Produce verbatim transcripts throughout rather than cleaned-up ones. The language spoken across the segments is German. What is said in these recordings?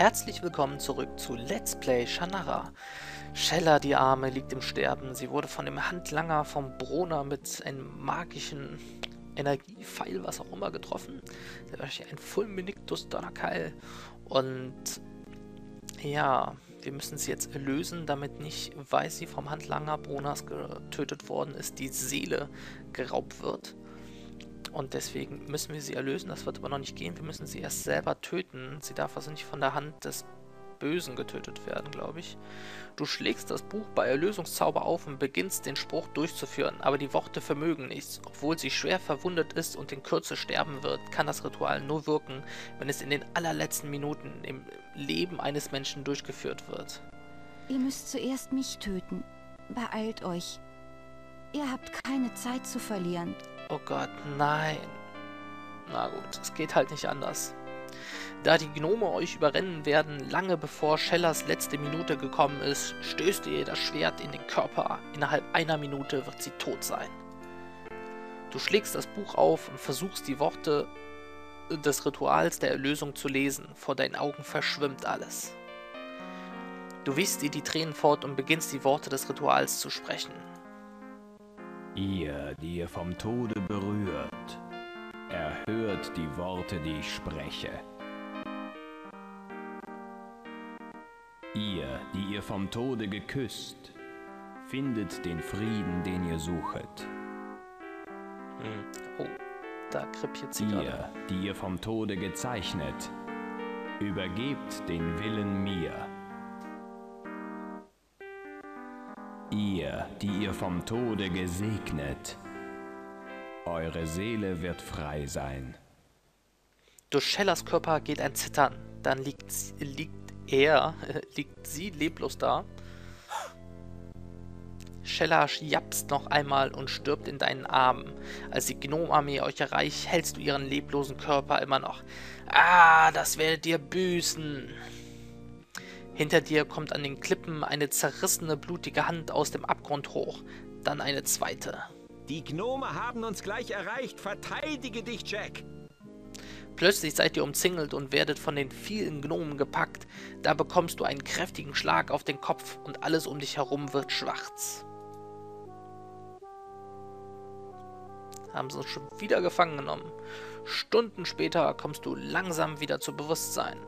Herzlich willkommen zurück zu Let's Play Shannara. Shella, die Arme, liegt im Sterben. Sie wurde von dem Handlanger vom Brona mit einem magischen Energiepfeil, was auch immer, getroffen. Das war ein Fulminictus Donnerkeil. Und ja, wir müssen sie jetzt erlösen, damit nicht, weil sie vom Handlanger Bronas getötet worden ist, die Seele geraubt wird. Und deswegen müssen wir sie erlösen, das wird aber noch nicht gehen, wir müssen sie erst selber töten. Sie darf also nicht von der Hand des Bösen getötet werden, glaube ich. Du schlägst das Buch bei Erlösungszauber auf und beginnst den Spruch durchzuführen, aber die Worte vermögen nichts. Obwohl sie schwer verwundet ist und in Kürze sterben wird, kann das Ritual nur wirken, wenn es in den allerletzten Minuten im Leben eines Menschen durchgeführt wird. Ihr müsst zuerst mich töten. Beeilt euch. Ihr habt keine Zeit zu verlieren. Oh Gott, nein. Na gut, es geht halt nicht anders. Da die Gnome euch überrennen werden, lange bevor Shellas letzte Minute gekommen ist, stößt ihr das Schwert in den Körper. Innerhalb einer Minute wird sie tot sein. Du schlägst das Buch auf und versuchst die Worte des Rituals der Erlösung zu lesen. Vor deinen Augen verschwimmt alles. Du wischst ihr die Tränen fort und beginnst die Worte des Rituals zu sprechen. Ihr, die ihr vom Tode berührt, erhört die Worte, die ich spreche. Ihr, die ihr vom Tode geküsst, findet den Frieden, den ihr suchet. Hm. Oh, da krepiert sie gerade. Ihr, die ihr vom Tode gezeichnet, übergebt den Willen mir. Ihr, die ihr vom Tode gesegnet, eure Seele wird frei sein. Durch Shellas Körper geht ein Zittern. Dann liegt, liegt er, äh, liegt sie leblos da. Shella japst noch einmal und stirbt in deinen Armen. Als die Gnomarmee euch erreicht, hältst du ihren leblosen Körper immer noch. Ah, das werdet ihr büßen. Hinter dir kommt an den Klippen eine zerrissene, blutige Hand aus dem Abgrund hoch. Dann eine zweite. Die Gnome haben uns gleich erreicht. Verteidige dich, Jack! Plötzlich seid ihr umzingelt und werdet von den vielen Gnomen gepackt. Da bekommst du einen kräftigen Schlag auf den Kopf und alles um dich herum wird schwarz. Haben sie uns schon wieder gefangen genommen. Stunden später kommst du langsam wieder zu Bewusstsein.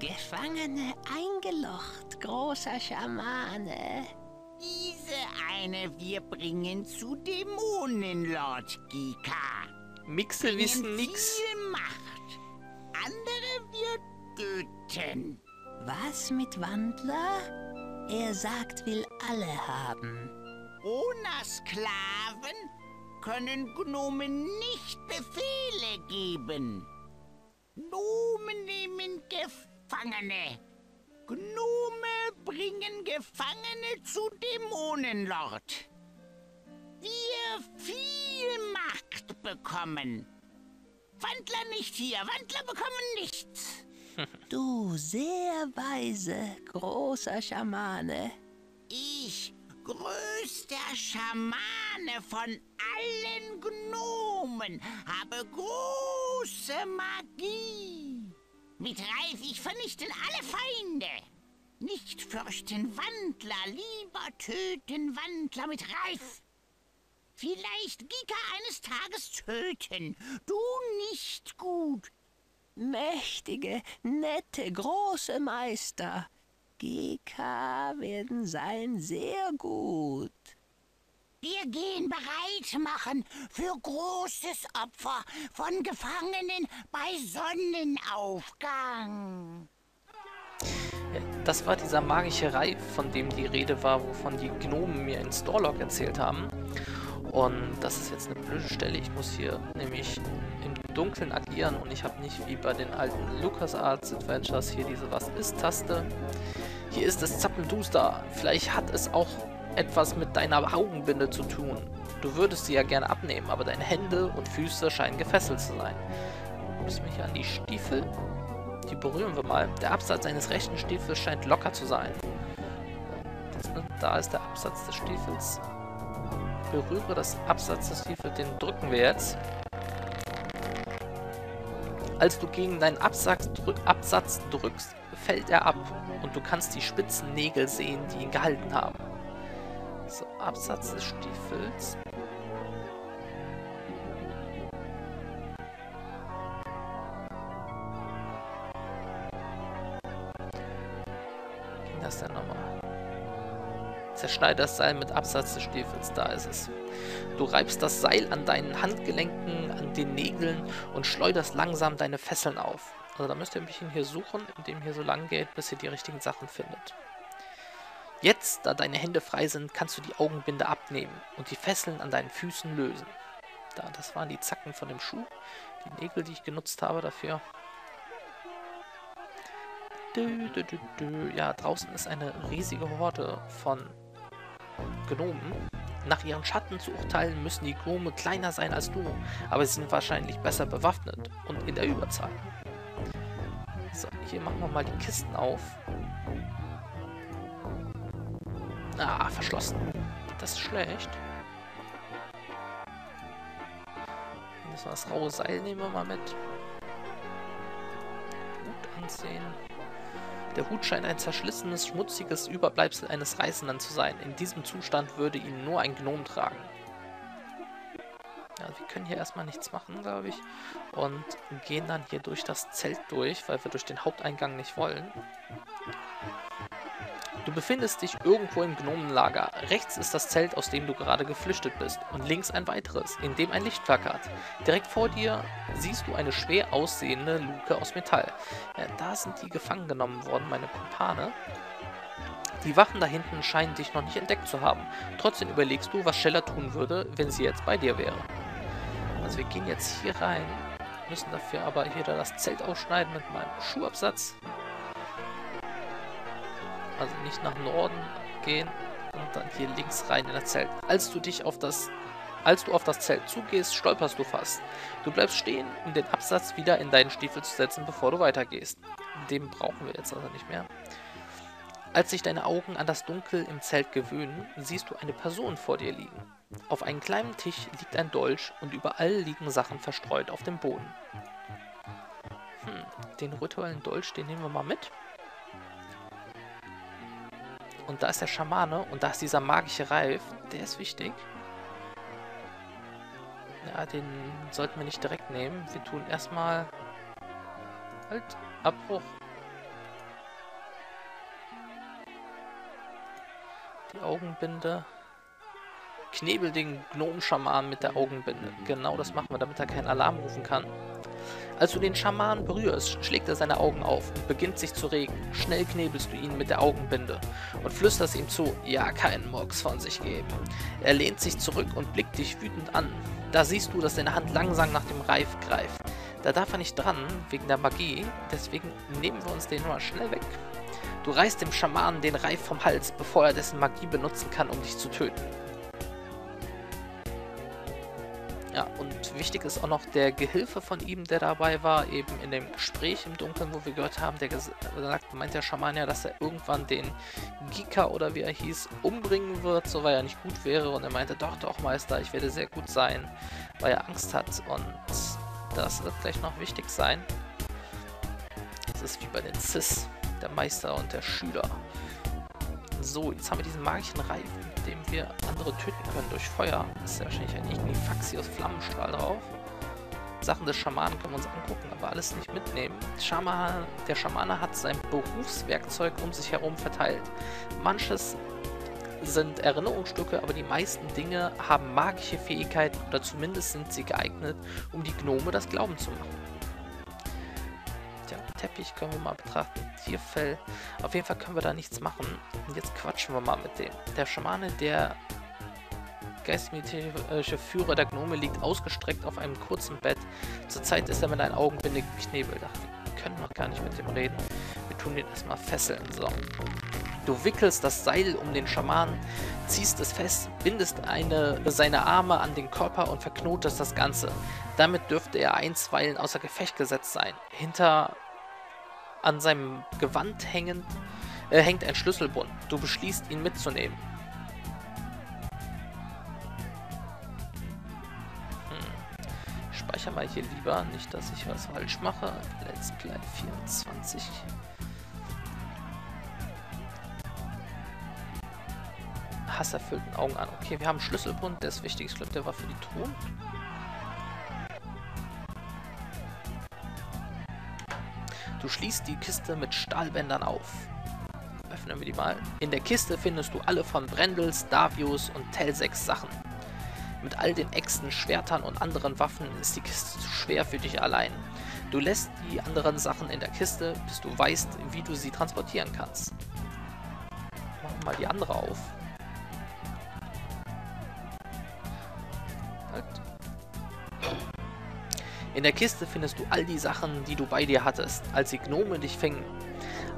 Gefangene eingelocht, großer Schamane. Diese eine wir bringen zu Dämonenlord Gika. Mixel wissen nix. Viel Macht. Andere wir töten. Was mit Wandler? Er sagt, will alle haben. Ohne Sklaven können Gnomen nicht Befehle geben. Gnomen nehmen Gift. Gefangene. Gnome bringen Gefangene zu Dämonenlord. Wir viel Macht bekommen. Wandler nicht hier, Wandler bekommen nichts. Du sehr weise, großer Schamane. Ich, größter Schamane von allen Gnomen, habe große Magie. Mit Reif, ich vernichten alle Feinde. Nicht fürchten Wandler, lieber töten Wandler mit Reif. Vielleicht Gika eines Tages töten, du nicht gut. Mächtige, nette, große Meister. Gika werden sein sehr gut. Wir gehen bereit machen für großes Opfer von Gefangenen bei Sonnenaufgang. Das war dieser magische Reif, von dem die Rede war, wovon die Gnomen mir in Storlog erzählt haben. Und das ist jetzt eine blöde Stelle. Ich muss hier nämlich im Dunkeln agieren und ich habe nicht wie bei den alten LucasArts Adventures hier diese Was-ist-Taste. Hier ist es zappenduster. Vielleicht hat es auch etwas mit deiner Augenbinde zu tun. Du würdest sie ja gerne abnehmen, aber deine Hände und Füße scheinen gefesselt zu sein. Ich muss mich an die Stiefel. Die berühren wir mal. Der Absatz eines rechten Stiefels scheint locker zu sein. Da ist der Absatz des Stiefels. Berühre das Absatz des Stiefels, den drücken wir jetzt. Als du gegen deinen Absatz, drück, Absatz drückst, fällt er ab und du kannst die spitzen Nägel sehen, die ihn gehalten haben. So, Absatz des Stiefels. Wie ging das denn nochmal? Zerschneide das Seil mit Absatz des Stiefels, da ist es. Du reibst das Seil an deinen Handgelenken, an den Nägeln und schleuderst langsam deine Fesseln auf. Also da müsst ihr ein bisschen hier suchen, indem ihr so lang geht, bis ihr die richtigen Sachen findet. Jetzt, da deine Hände frei sind, kannst du die Augenbinde abnehmen und die Fesseln an deinen Füßen lösen. Da, das waren die Zacken von dem Schuh, die Nägel, die ich genutzt habe dafür. Dö, dö, dö, dö. Ja, draußen ist eine riesige Horde von Gnomen. Nach ihren Schatten zu urteilen, müssen die Gnome kleiner sein als du, aber sie sind wahrscheinlich besser bewaffnet und in der Überzahl. So, hier machen wir mal die Kisten auf. Ah, verschlossen. Das ist schlecht. Müssen wir das raue Seil nehmen wir mal mit. Hut ansehen. Der Hut scheint ein zerschlissenes, schmutziges Überbleibsel eines Reißenden zu sein. In diesem Zustand würde ihn nur ein Gnom tragen. Ja, wir können hier erstmal nichts machen, glaube ich. Und gehen dann hier durch das Zelt durch, weil wir durch den Haupteingang nicht wollen. Du befindest dich irgendwo im Gnomenlager. Rechts ist das Zelt, aus dem du gerade geflüchtet bist. Und links ein weiteres, in dem ein Licht flackert. Direkt vor dir siehst du eine schwer aussehende Luke aus Metall. Ja, da sind die gefangen genommen worden, meine Kumpane. Die Wachen da hinten scheinen dich noch nicht entdeckt zu haben. Trotzdem überlegst du, was Shella tun würde, wenn sie jetzt bei dir wäre. Also wir gehen jetzt hier rein. Müssen dafür aber hier das Zelt ausschneiden mit meinem Schuhabsatz. Also nicht nach Norden gehen und dann hier links rein in das Zelt. Als du dich auf das, als du auf das Zelt zugehst, stolperst du fast. Du bleibst stehen, um den Absatz wieder in deinen Stiefel zu setzen, bevor du weitergehst. Den brauchen wir jetzt also nicht mehr. Als sich deine Augen an das Dunkel im Zelt gewöhnen, siehst du eine Person vor dir liegen. Auf einem kleinen Tisch liegt ein Dolch und überall liegen Sachen verstreut auf dem Boden. Hm, den rituellen Dolch, den nehmen wir mal mit. Und da ist der Schamane und da ist dieser magische Reif. Der ist wichtig. Ja, den sollten wir nicht direkt nehmen. Wir tun erstmal... Halt, Abbruch. Die Augenbinde. Knebel den Gnom-Schaman mit der Augenbinde. Genau das machen wir, damit er keinen Alarm rufen kann. Als du den Schaman berührst, schlägt er seine Augen auf und beginnt sich zu regen. Schnell knebelst du ihn mit der Augenbinde und flüsterst ihm zu, ja, keinen Murks von sich geben. Er lehnt sich zurück und blickt dich wütend an. Da siehst du, dass deine Hand langsam nach dem Reif greift. Da darf er nicht dran, wegen der Magie, deswegen nehmen wir uns den mal schnell weg. Du reißt dem Schamanen den Reif vom Hals, bevor er dessen Magie benutzen kann, um dich zu töten. Ja, und wichtig ist auch noch der Gehilfe von ihm, der dabei war, eben in dem Gespräch im Dunkeln, wo wir gehört haben, der gesagt, meint der Schaman ja, dass er irgendwann den Gika oder wie er hieß, umbringen wird, so weil er nicht gut wäre. Und er meinte, doch, doch, Meister, ich werde sehr gut sein, weil er Angst hat. Und das wird gleich noch wichtig sein. Das ist wie bei den Sis, der Meister und der Schüler. So, jetzt haben wir diesen magischen Reif, mit dem wir andere töten können durch Feuer. Das ist ja wahrscheinlich ein Ignifaxi aus Flammenstrahl drauf. Sachen des Schamanen können wir uns angucken, aber alles nicht mitnehmen. Schaman, der Schamane hat sein Berufswerkzeug um sich herum verteilt. Manches sind Erinnerungsstücke, aber die meisten Dinge haben magische Fähigkeiten oder zumindest sind sie geeignet, um die Gnome das Glauben zu machen. Teppich können wir mal betrachten, Tierfell, auf jeden Fall können wir da nichts machen. Und jetzt quatschen wir mal mit dem. Der Schamane, der geistmilitärische Führer der Gnome, liegt ausgestreckt auf einem kurzen Bett. Zurzeit ist er mit einem Augenbinde geknebelt. Wir können noch gar nicht mit dem reden. Wir tun den erstmal fesseln. So. Du wickelst das Seil um den Schamanen, ziehst es fest, bindest eine, seine Arme an den Körper und verknotest das Ganze. Damit dürfte er einstweilen außer Gefecht gesetzt sein. Hinter An seinem Gewand hängend, äh, hängt ein Schlüsselbund. Du beschließt, ihn mitzunehmen. Hm. Ich speichere speichere mal hier lieber, nicht, dass ich was falsch mache. Let's Play vierundzwanzig. Hasserfüllten Augen an. Okay, wir haben einen Schlüsselbund, der ist wichtig. Ich glaube, der war für die Truhen. Du schließt die Kiste mit Stahlbändern auf. Öffnen wir die mal. In der Kiste findest du alle von Brendels, Davios und Telsex Sachen. Mit all den Äxten, Schwertern und anderen Waffen ist die Kiste zu schwer für dich allein. Du lässt die anderen Sachen in der Kiste, bis du weißt, wie du sie transportieren kannst. Machen wir mal die andere auf. In der Kiste findest du all die Sachen, die du bei dir hattest, als die Gnome dich fingen.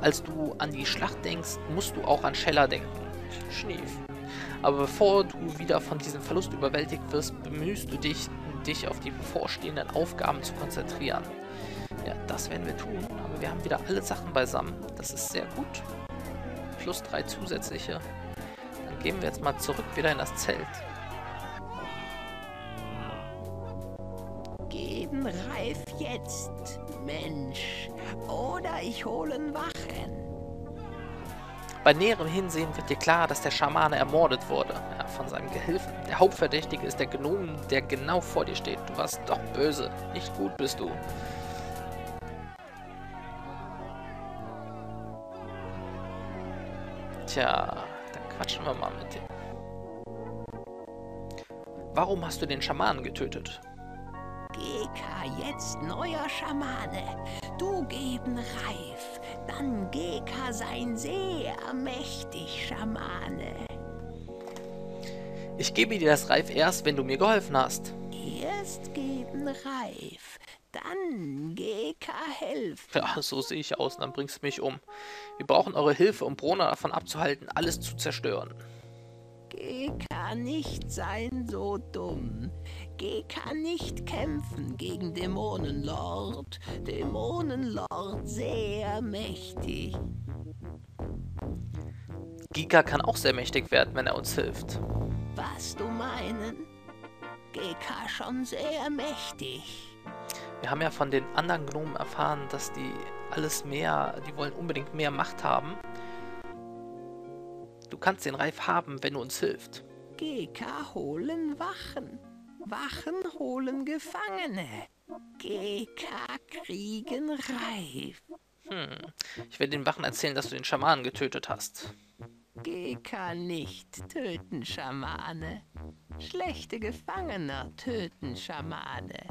Als du an die Schlacht denkst, musst du auch an Shella denken. Schnief. Aber bevor du wieder von diesem Verlust überwältigt wirst, bemühst du dich, dich auf die bevorstehenden Aufgaben zu konzentrieren. Ja, das werden wir tun, aber wir haben wieder alle Sachen beisammen. Das ist sehr gut. Plus drei zusätzliche. Dann gehen wir jetzt mal zurück wieder in das Zelt. Reif jetzt, Mensch, oder ich holen Wachen. Bei näherem Hinsehen wird dir klar, dass der Schamane ermordet wurde, ja, von seinem Gehilfen. Der Hauptverdächtige ist der Gnom, der genau vor dir steht. Du warst doch böse, nicht gut bist du. Tja, dann quatschen wir mal mit dir. Warum hast du den Schamanen getötet? Gika, jetzt neuer Schamane. Du geben reif, dann Gika sein sehr mächtig Schamane. Ich gebe dir das Reif erst, wenn du mir geholfen hast. Erst geben reif, dann Gika helfen. Ja, so sehe ich aus, dann bringst du mich um. Wir brauchen eure Hilfe, um Brona davon abzuhalten, alles zu zerstören. Gika, nicht sein so dumm. Gika nicht kämpfen gegen Dämonenlord. Dämonenlord sehr mächtig. Gika kann auch sehr mächtig werden, wenn er uns hilft. Was du meinen? Gika schon sehr mächtig. Wir haben ja von den anderen Gnomen erfahren, dass die alles mehr, die wollen unbedingt mehr Macht haben. Du kannst den Reif haben, wenn du uns hilfst. Gika holen Wachen. Wachen holen Gefangene. Gika kriegen Reif. Hm. Ich werde den Wachen erzählen, dass du den Schamanen getötet hast. Gika nicht töten Schamane. Schlechte Gefangene töten Schamane.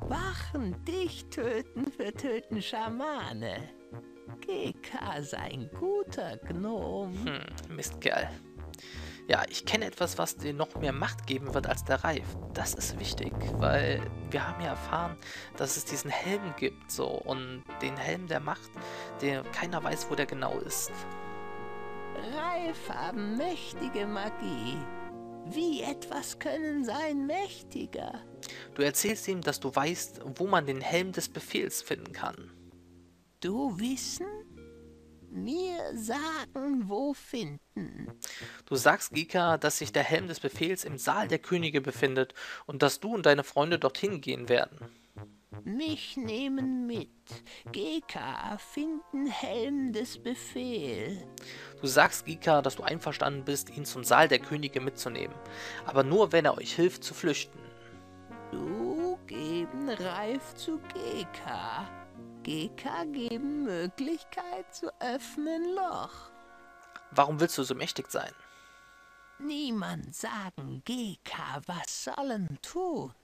Wachen dich töten für töten Schamane. Gika sein guter Gnom. Hm, Mistkerl. Ja, ich kenne etwas, was dir noch mehr Macht geben wird als der Reif. Das ist wichtig, weil wir haben ja erfahren, dass es diesen Helm gibt, so, und den Helm der Macht, der keiner weiß, wo der genau ist. Reif haben mächtige Magie. Wie etwas können sein mächtiger? Du erzählst ihm, dass du weißt, wo man den Helm des Befehls finden kann. Du wissen? Mir sagen, wo finden. Du sagst Gika, dass sich der Helm des Befehls im Saal der Könige befindet und dass du und deine Freunde dorthin gehen werden. Mich nehmen mit. Gika, finden Helm des Befehls. Du sagst Gika, dass du einverstanden bist, ihn zum Saal der Könige mitzunehmen, aber nur, wenn er euch hilft zu flüchten. Du geben Reif zu Gika. Gika geben Möglichkeit zu öffnen Loch. Warum willst du so mächtig sein? Niemand sagen Gika, was sollen tun?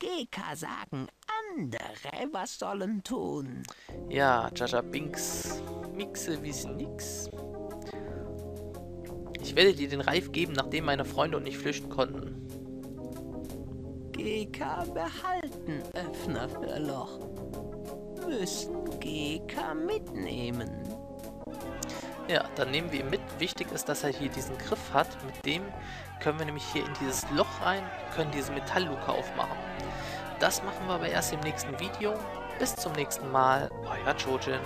Gika sagen andere, was sollen tun? Ja, Jascha Binks, Mixel wissen nix. Ich werde dir den Reif geben, nachdem meine Freunde und ich flüchten konnten. Gika behalten Öffner für Loch. Müssen Gika mitnehmen. Ja, dann nehmen wir ihn mit. Wichtig ist, dass er hier diesen Griff hat. Mit dem können wir nämlich hier in dieses Loch rein, können diese Metallluke aufmachen. Das machen wir aber erst im nächsten Video. Bis zum nächsten Mal, euer Chojin.